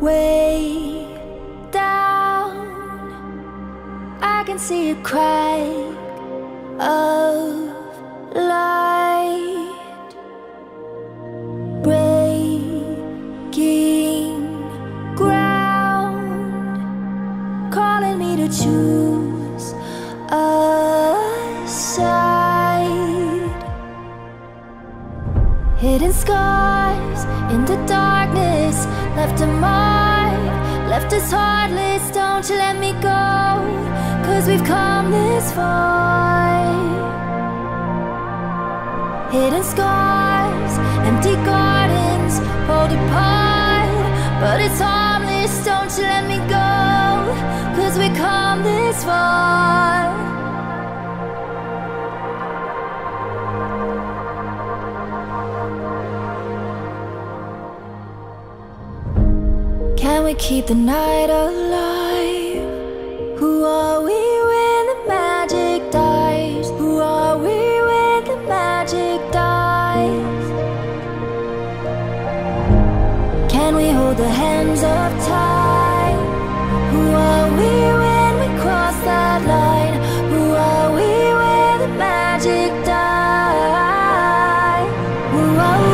way down. I can see a crack of light breaking ground, calling me to choose a side. Hidden scars in the darkness, left a mark, left us heartless. Don't you let me go, 'cause we've come this far. Hidden scars, empty gardens, hold apart, but it's harmless. Don't you let me go, 'cause we've come this far. Can we keep the night alive? Who are we when the magic dies? Who are we when the magic dies? Can we hold the hands of time? Who are we when we cross that line? Who are we when the magic dies? Who are we?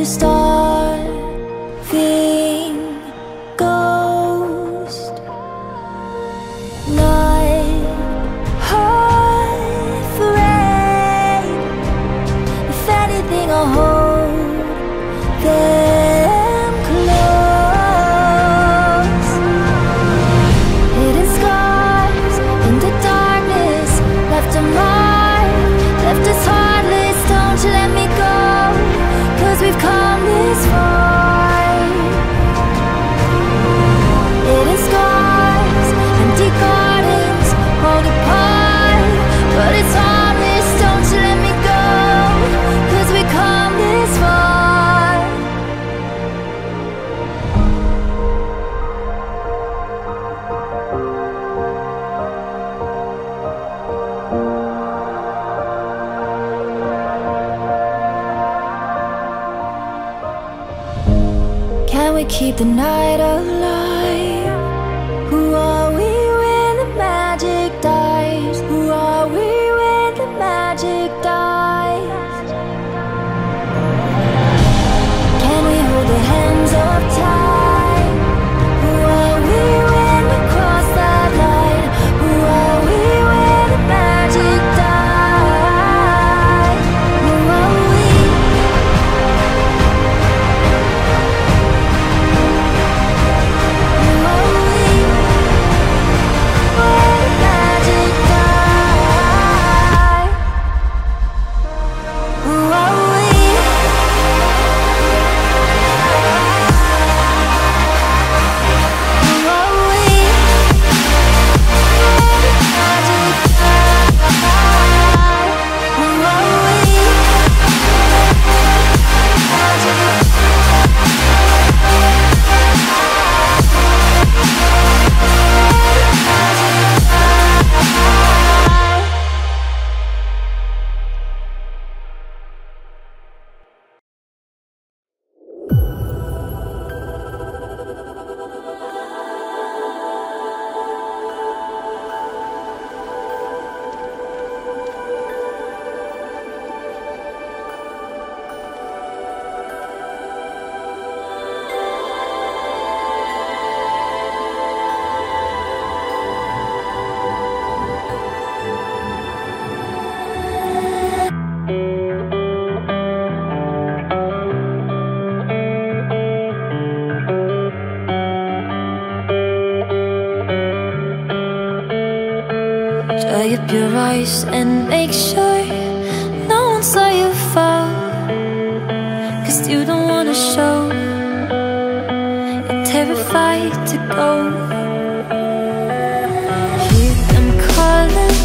The starving ghost, not afraid. If anything, I'll hold them close. Hidden scars in the darkness, left a mark, left us heartless. Don't you let me go, 'cause we've come this far. Hidden scars, empty gardens, hold apart, but it's harmless. Don't you let me go, 'cause we've come this far. Can we keep the night alive? Who are we when the magic dies? Who are we when the magic dies? Can we hold the hands of time? your eyes and make sure no one saw you fall, 'cause you don't wanna show, you're terrified to go. Hear them calling,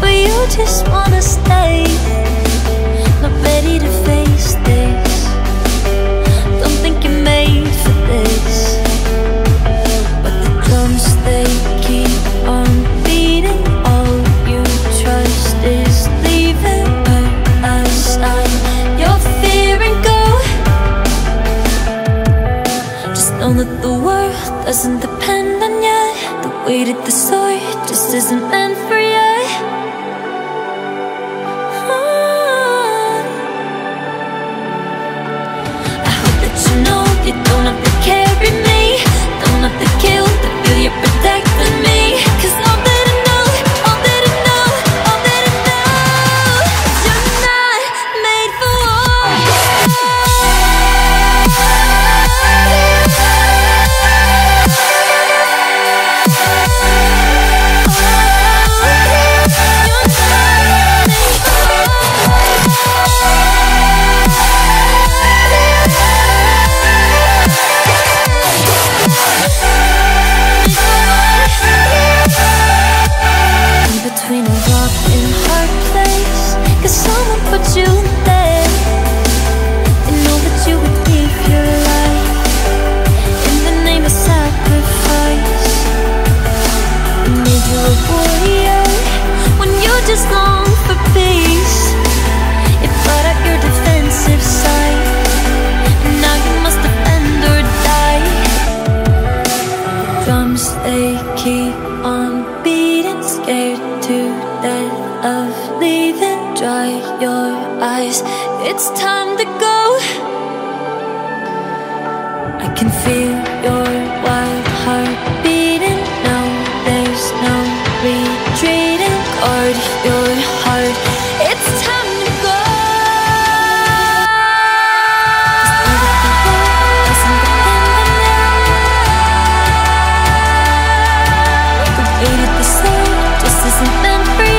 but you just wanna stay, not ready to face this. Don't think you're made for this. But the drums, they keep on beating. All you trust is leaving her aside. Your fear and go. Just know that the world doesn't depend on you. The weight of the sword just isn't meant for you. You don't have to carry me, don't have to kill to feel you're protecting me, 'cause all that I know, all that I know, all that I know, you're not made for war. It's time to go. I can feel your wild heart beating. Now there's no retreating. Guard your heart. It's time to go. The weight of the soul just isn't meant for you.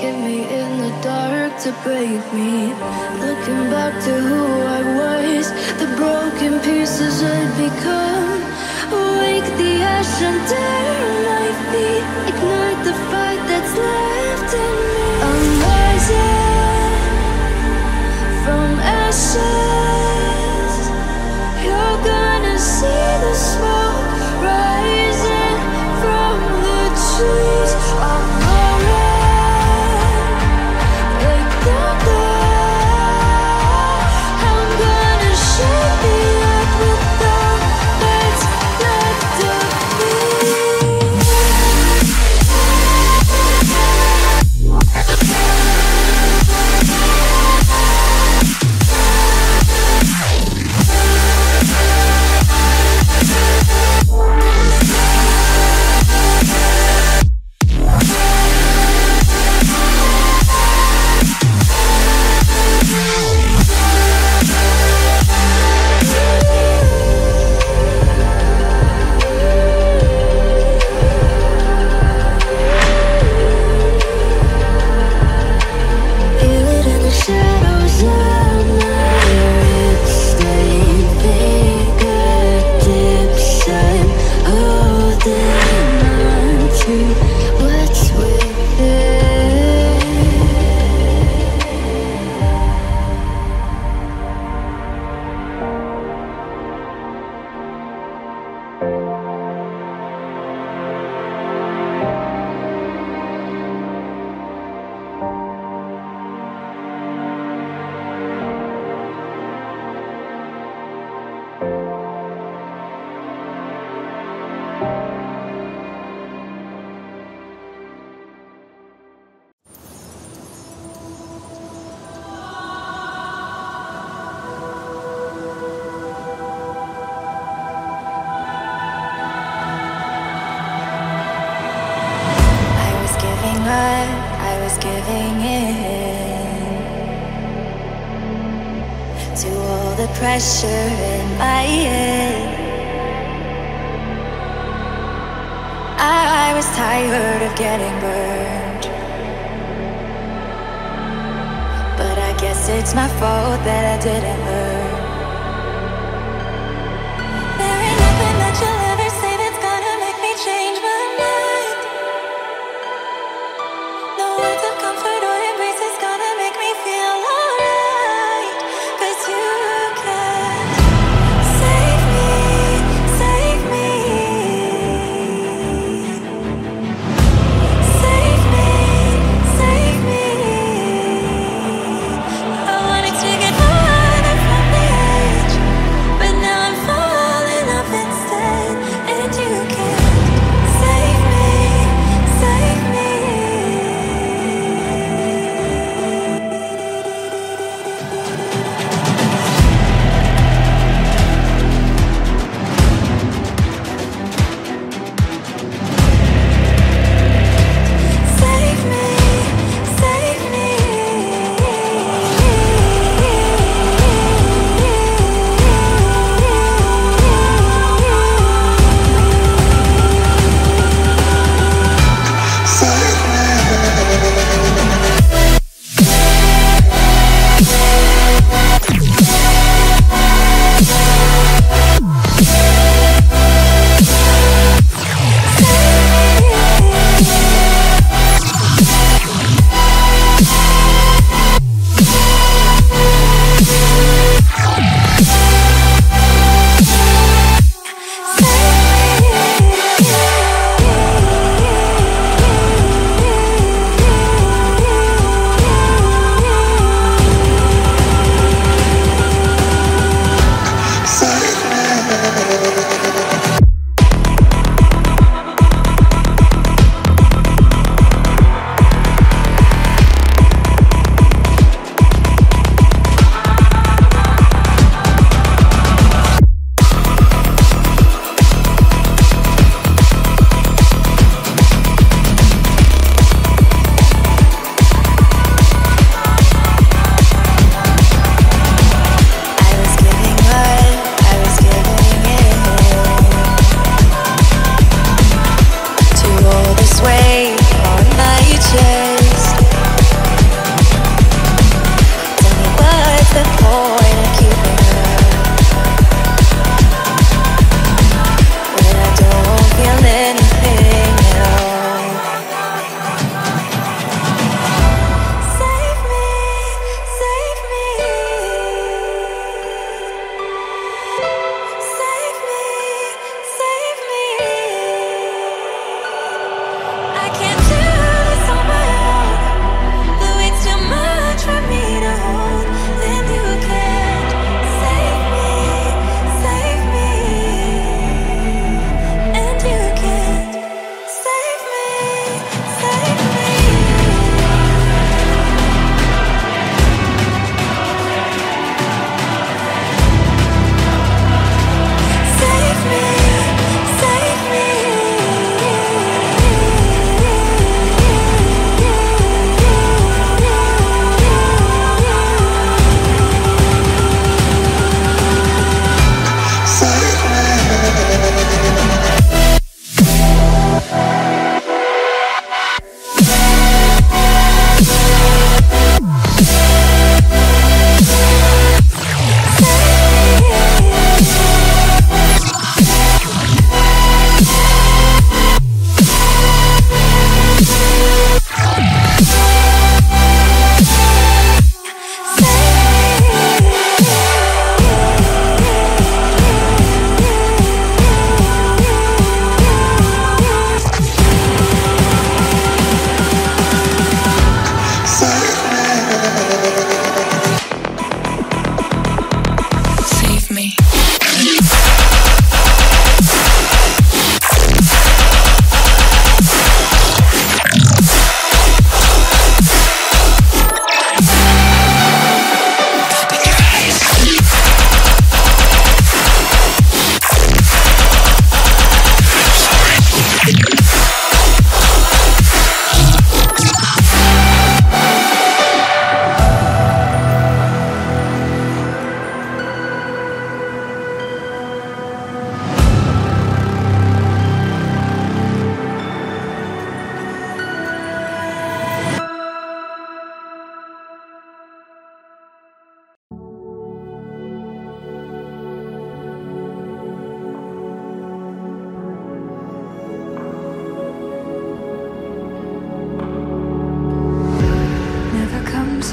Get me in the dark to break me. Looking back to who I was, the broken pieces I've become. Awake the ash under my feet, ignite the fight that's left in me. I'm rising from ashes. You're gonna see the smoke rising from the trees. I'm giving in to all the pressure in my head. I was tired of getting burned, but I guess it's my fault that I didn't learn. There ain't nothing that you'll ever say that's gonna make me change my mind. No words of comfort or embrace is gonna make me feel alright. 'Cause you can save me, save me, save me. I wanted to get farther from me.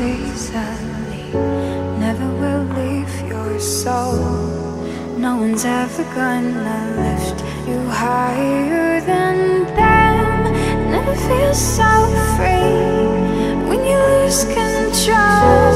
seasonally, never will leave your soul. No one's ever gonna lift you higher than them. And it feels so free when you lose control.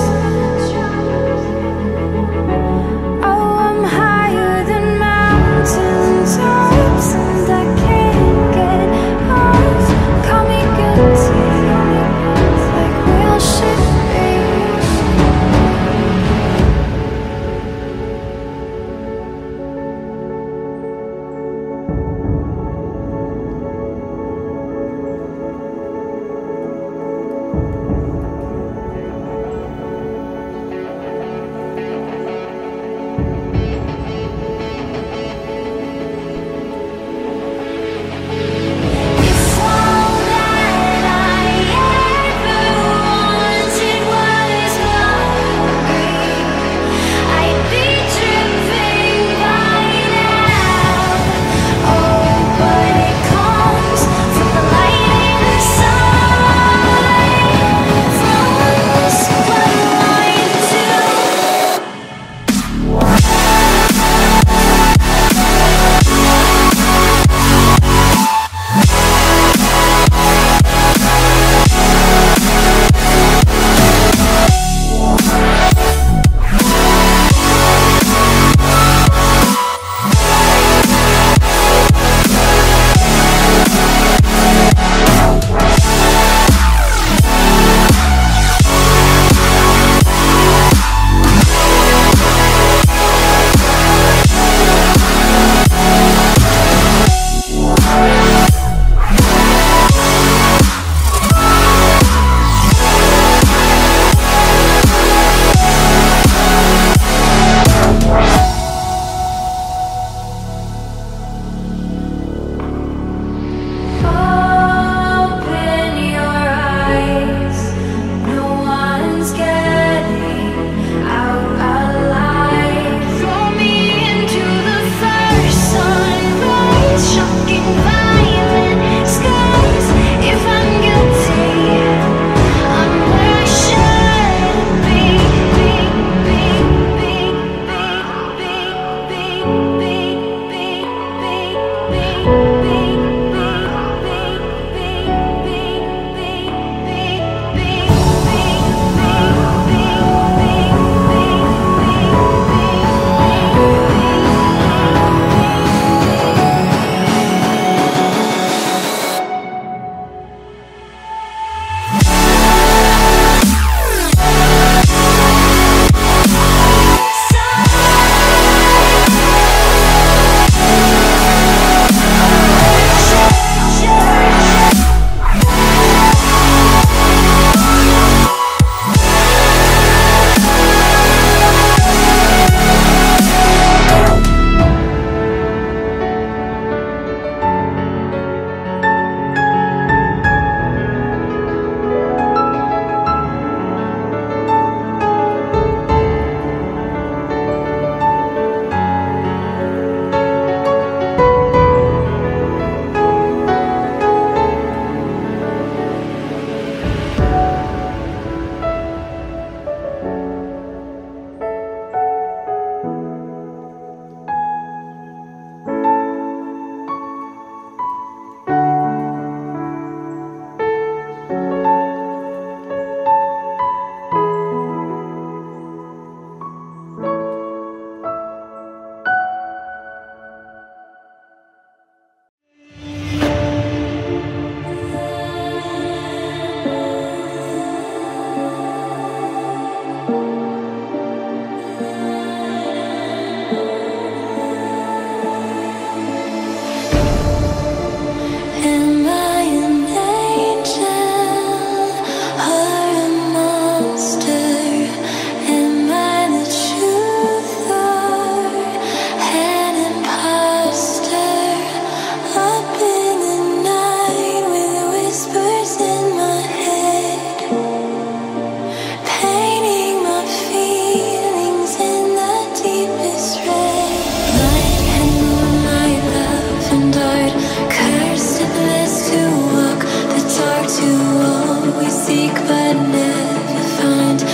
To all we seek but never find.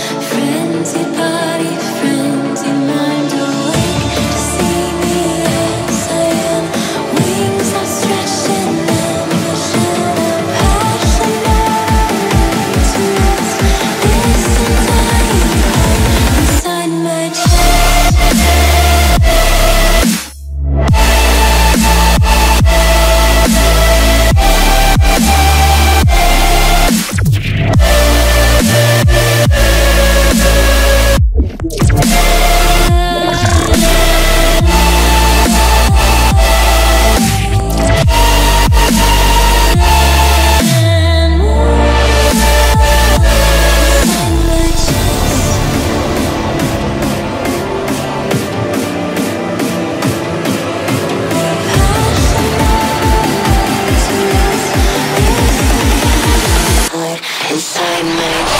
Where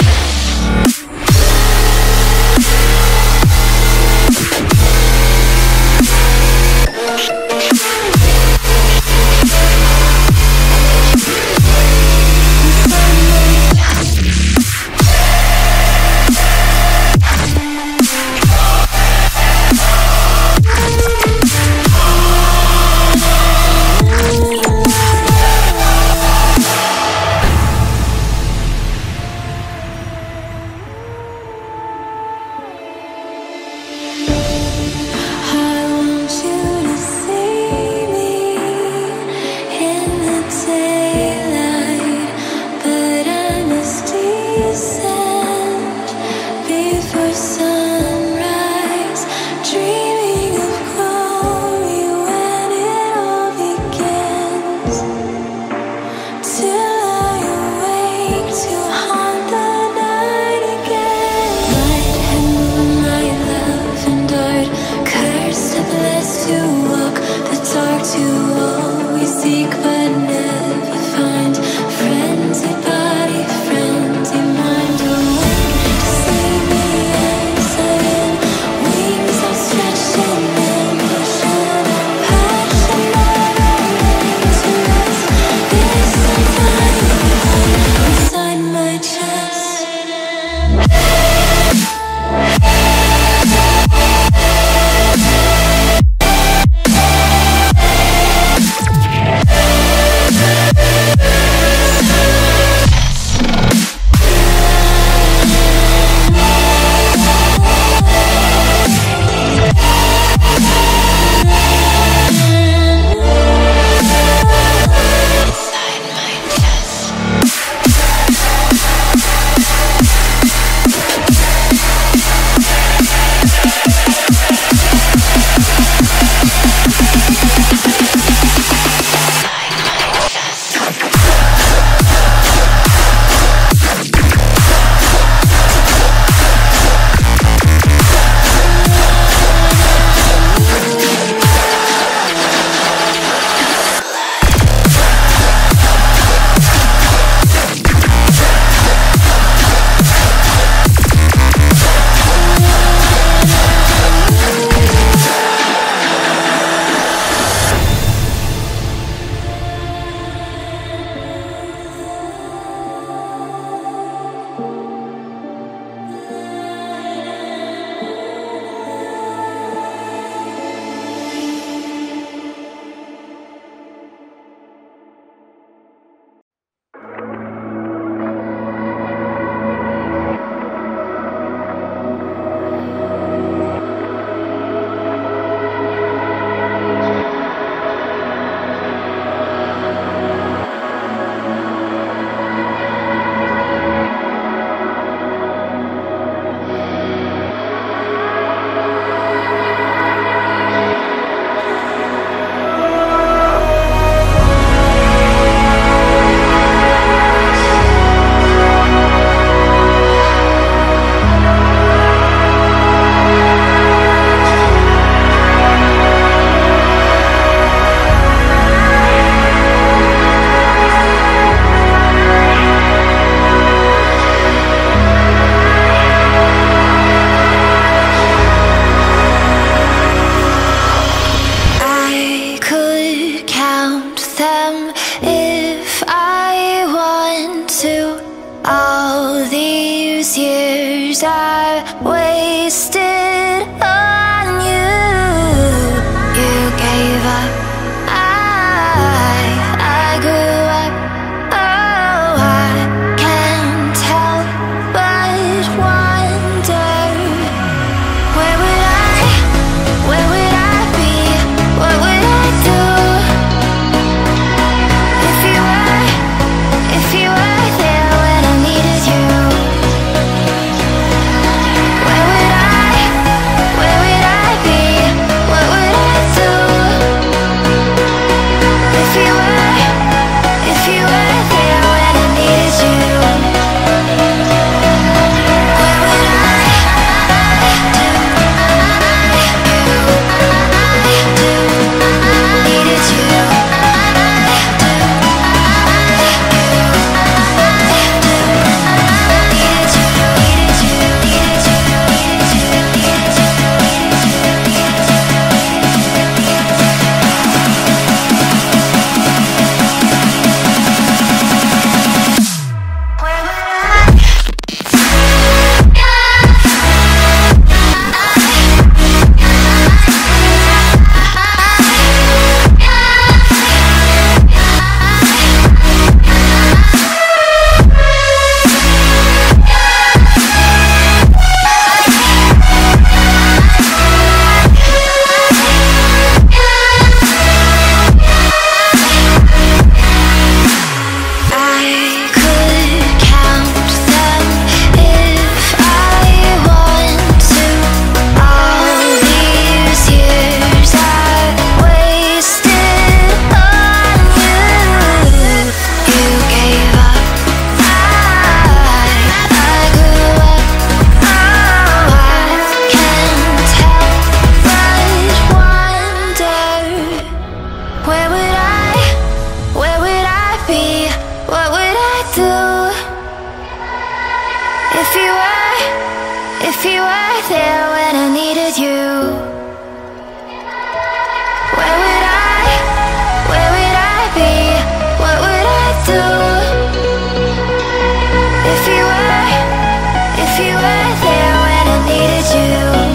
If you were there when I needed you, where would I be? What would I do? If you were there when I needed you,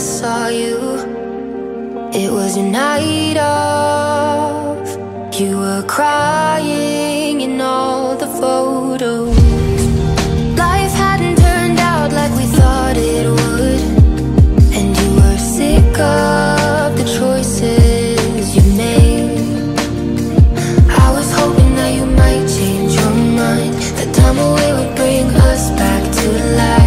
saw you, it was your night off. You were crying in all the photos. Life hadn't turned out like we thought it would, and you were sick of the choices you made. I was hoping that you might change your mind, that time away would bring us back to life.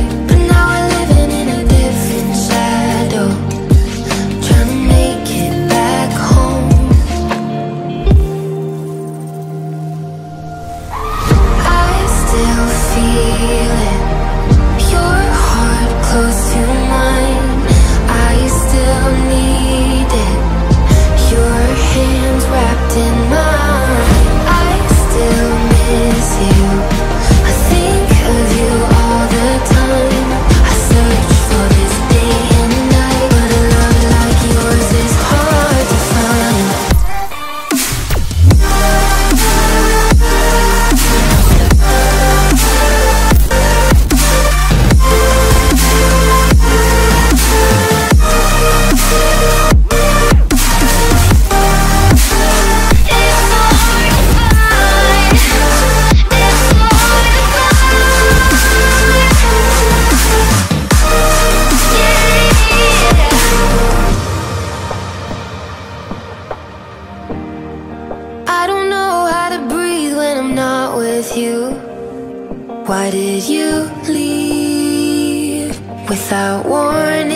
Why did you leave without warning?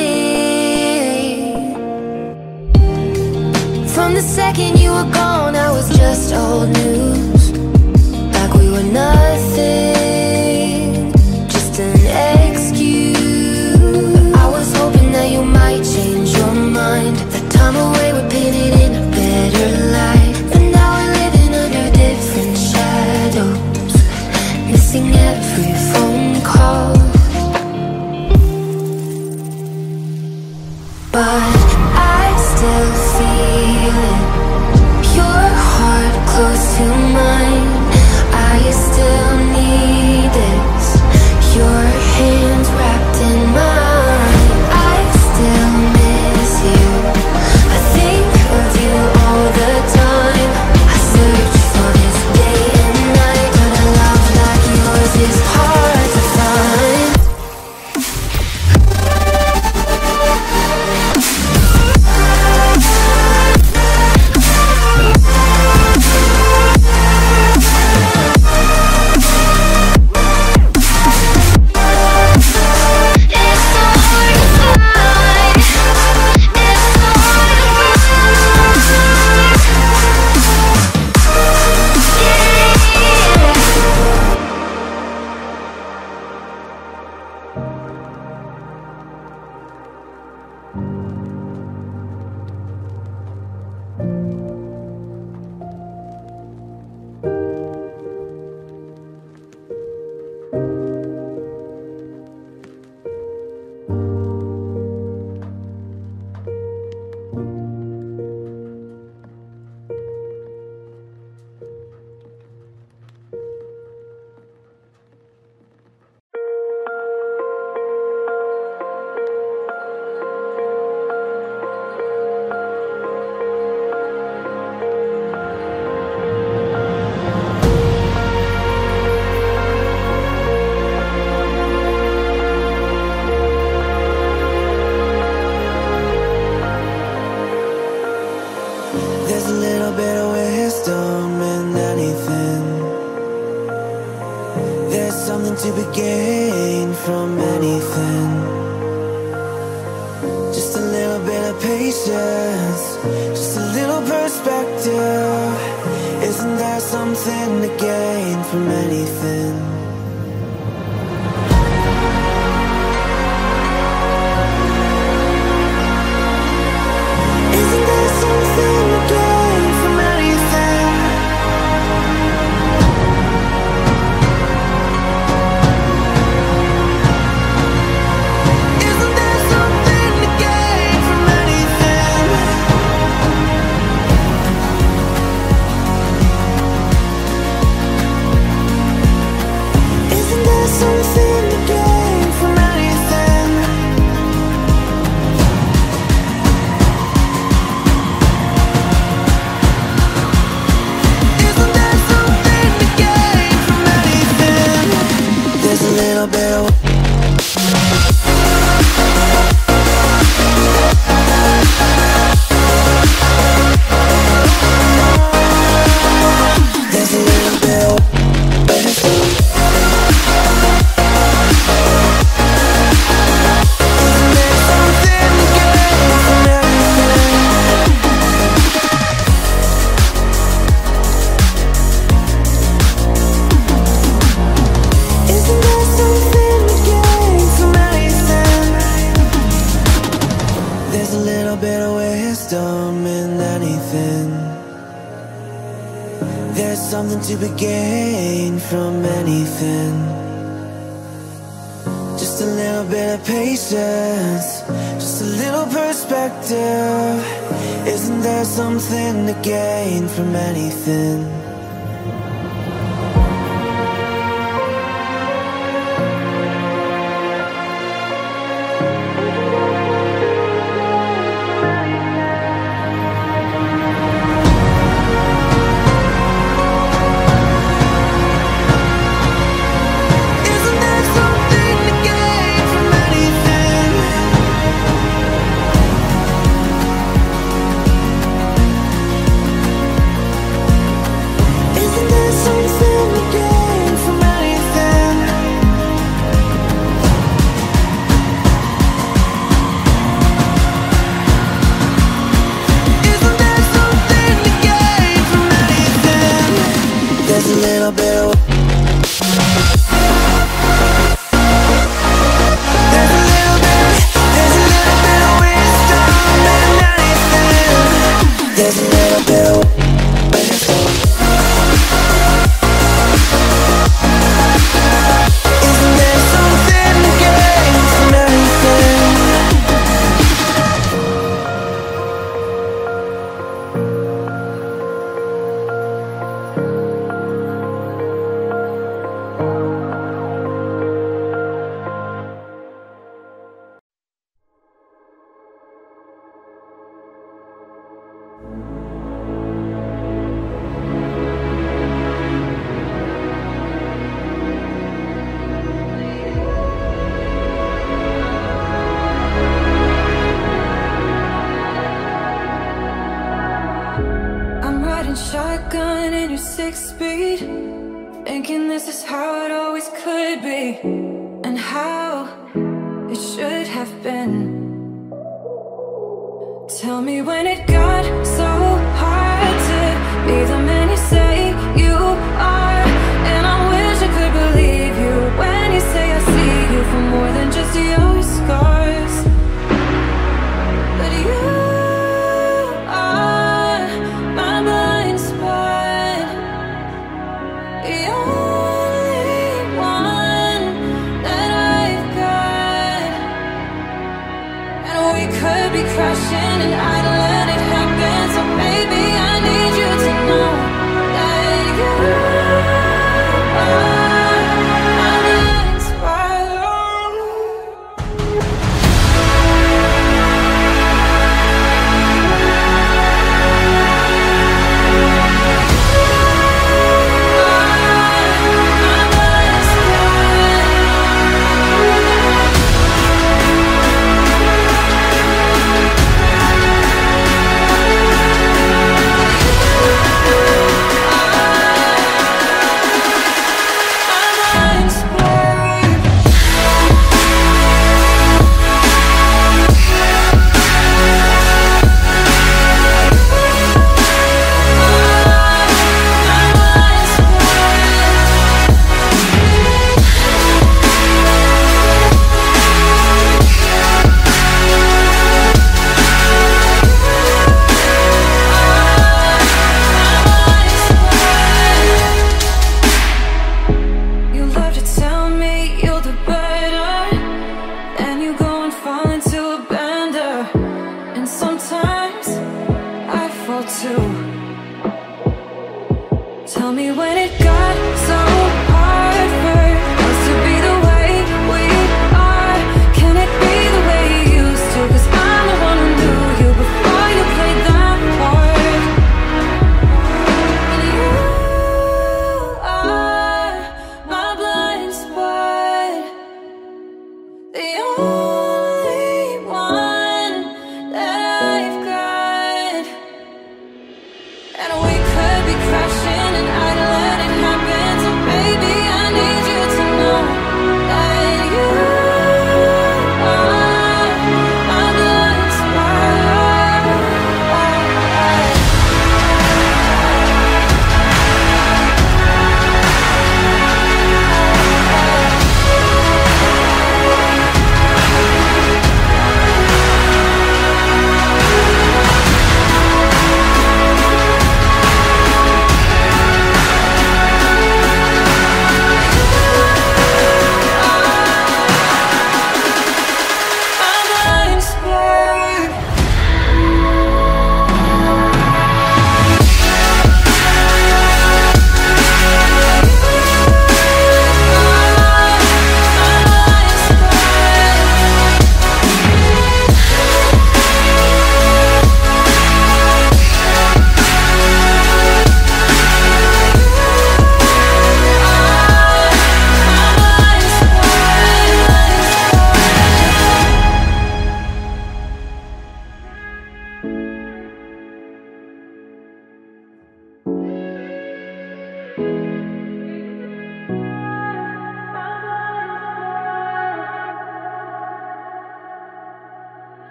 From the second you were gone, I was just old news, like we were nothing, just an excuse. I was hoping that you might change your mind, that time away would put it in a better light. But now we're living under different shadows, missing every phone call. But I still feel it, your heart close to mine. I still need it, your hands wrapped in mine. I still miss you, I think of you all the time. I search for this day and night, but I love like yours is hard to find. better wisdom in anything. There's something to be gained from anything. Just a little bit of patience, just a little perspective. Isn't there something to gain from anything? Crushing and idling.